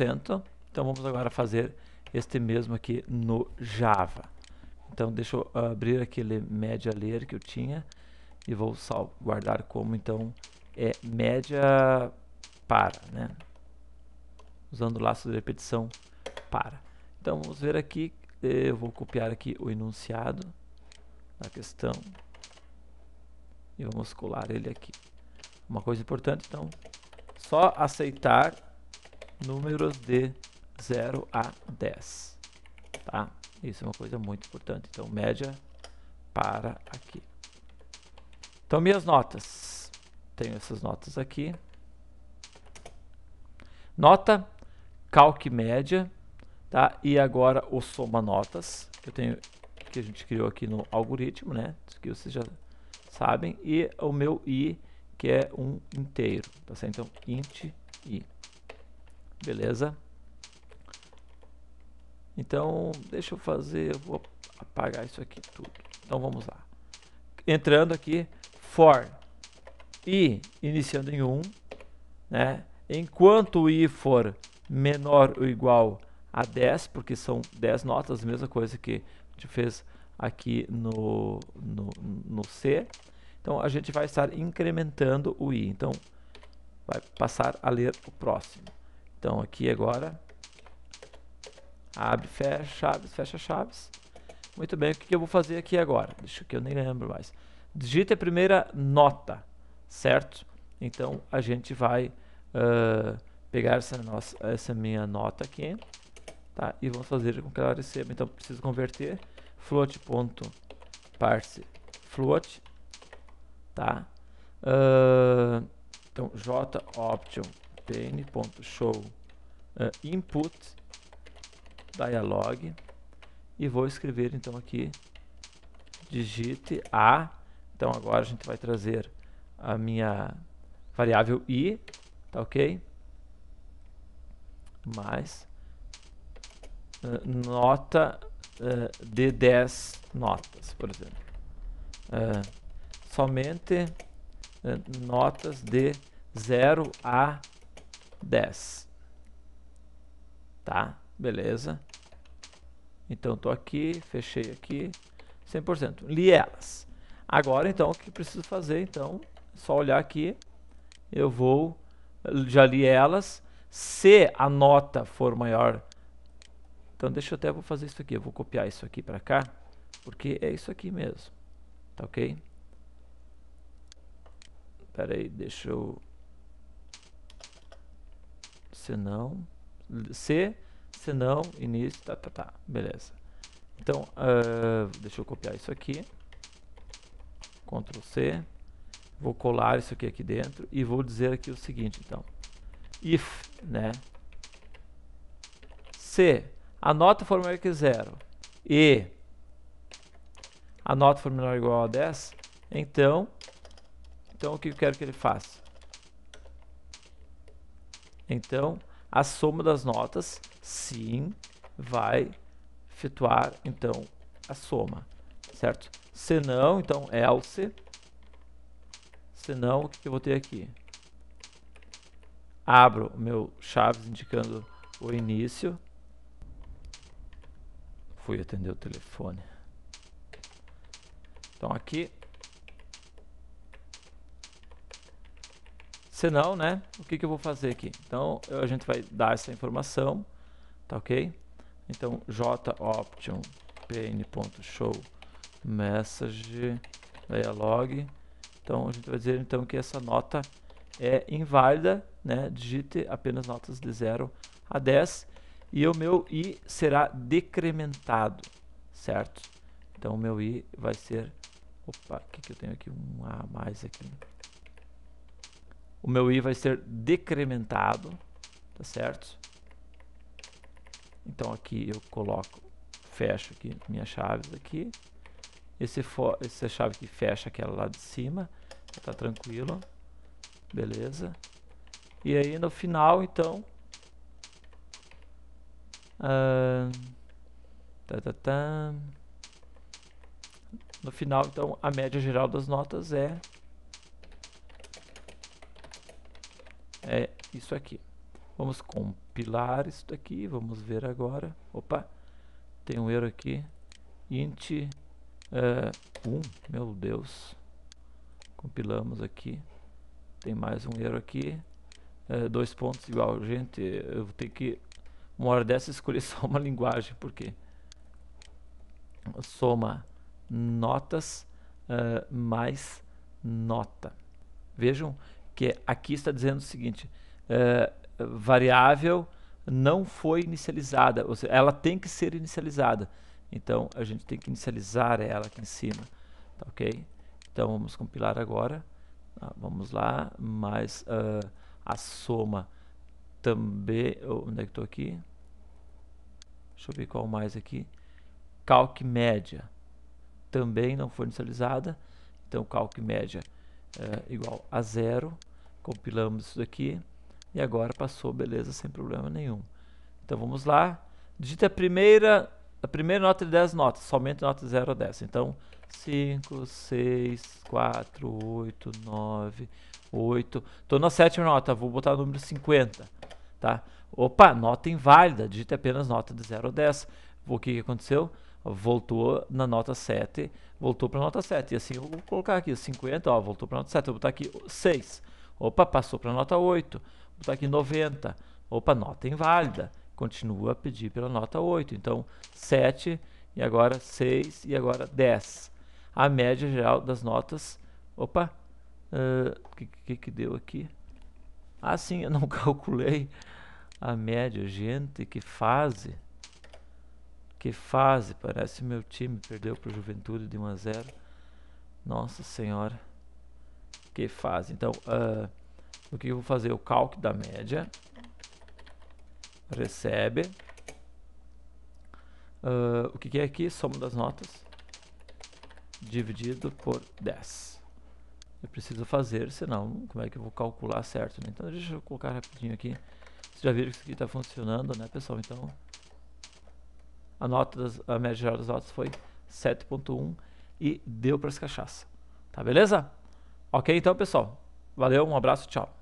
Então vamos agora fazer este mesmo aqui no Java. Então deixa eu abrir aquele média ler que eu tinha e vou guardar como então é média para, né? Usando o laço de repetição para. Então vamos ver aqui, eu vou copiar aqui o enunciado da questão e vamos colar ele aqui. Uma coisa importante, então, só aceitar números de 0 a 10, tá? Isso é uma coisa muito importante. Então média para aqui. Então minhas notas, tenho essas notas aqui. Nota, calque média, tá? E agora o soma notas, que eu tenho, que a gente criou aqui no algoritmo, né? Isso que vocês já sabem. E o meu i, que é um inteiro, tá certo? Então int i. Beleza? Então deixa eu fazer, eu vou apagar isso aqui tudo. Então vamos lá. Entrando aqui, for i iniciando em 1, né? Enquanto o i for menor ou igual a 10, porque são 10 notas, mesma coisa que a gente fez aqui no C. Então a gente vai estar incrementando o i. Então vai passar a ler o próximo. Então aqui agora abre, fecha chaves. Muito bem, o que eu vou fazer aqui agora? Deixa que eu nem lembro mais. Digita a primeira nota, certo? Então a gente vai pegar essa minha nota aqui, tá? E vamos fazer com que ela receba. Então preciso converter Float.parseFloat, tá? Então joption.show input dialog, e vou escrever então aqui digite a. Então agora a gente vai trazer a minha variável i, tá ok? Mais nota de 10 notas, por exemplo. Somente notas de 0 a 10. Tá, beleza. Então tô aqui, fechei aqui, 100%. Li elas. Agora então o que preciso fazer? Então só olhar aqui, eu vou, já li elas. Se a nota for maior, então deixa eu até, vou fazer isso aqui, eu vou copiar isso aqui para cá, porque é isso aqui mesmo, tá ok? Pera aí, deixa eu, se não, início, tá, beleza. Então deixa eu copiar isso aqui, Ctrl C, vou colar isso aqui dentro e vou dizer aqui o seguinte, então if, né, se a nota for maior que 0 e a nota for menor ou igual a 10, então o que eu quero que ele faça? Então a soma das notas, sim, vai efetuar então a soma, certo? Se não, então else, se não, o que eu vou ter aqui? Abro meu chaves indicando o início. Fui atender o telefone. Então aqui, se não, né? O que eu vou fazer aqui? Então a gente vai dar essa informação, tá ok? Então joption.pn.showMessageDialog. Então a gente vai dizer então que essa nota é inválida, né? Digite apenas notas de 0 a 10 e o meu i será decrementado, certo? Então o meu i vai ser, opa, o que eu tenho aqui, um a mais aqui. O meu i vai ser decrementado, tá certo? Então aqui eu coloco, fecho aqui minhas chaves aqui. Essa chave que fecha aquela lá de cima, tá tranquilo. Beleza. E aí no final então no final então a média geral das notas é isso aqui, Vamos compilar isso daqui, vamos ver agora. Opa, tem um erro aqui. Int 1, meu Deus. Compilamos aqui. Tem mais um erro aqui. 2 pontos igual. Gente, eu vou ter que, uma hora dessa, escolher só uma linguagem, porque soma notas mais nota. Vejam que aqui está dizendo o seguinte, variável não foi inicializada, ou seja, ela tem que ser inicializada. Então a gente tem que inicializar ela aqui em cima, tá, ok? Então vamos compilar agora, vamos lá, mais a soma também, onde é que estou aqui? Deixa eu ver qual mais aqui. Calc média também não foi inicializada, então calc média igual a 0, compilamos isso daqui e agora passou, beleza, sem problema nenhum. Então vamos lá, digita a primeira nota de 10 notas, somente nota de 0 a 10, então 5, 6, 4, 8, 9, 8, estou na 7ª nota, vou botar o número 50, tá? Opa, nota inválida, digita apenas nota de 0 a 10, o que aconteceu? Voltou na nota 7, voltou para a nota 7, e assim eu vou colocar aqui, 50, ó, voltou para a nota 7, vou botar aqui 6, opa, passou para a nota 8, vou botar aqui 90, opa, nota inválida, continua a pedir pela nota 8, então 7, e agora 6, e agora 10, a média geral das notas, opa, o que deu aqui? Ah, sim, eu não calculei a média, gente, que fase! Que fase, parece meu time perdeu para o Juventude de 1 a 0. Nossa senhora, que fase. Então o que eu vou fazer? O calc da média, recebe o que é aqui? Soma das notas dividido por 10. Eu preciso fazer, senão como é que eu vou calcular certo, né? Então deixa eu colocar rapidinho aqui. Vocês já viram que isso aqui está funcionando, né, pessoal? Então a média geral das notas foi 7.1 e deu para as cachaças. Tá, beleza? Ok, então, pessoal. Valeu, um abraço, tchau.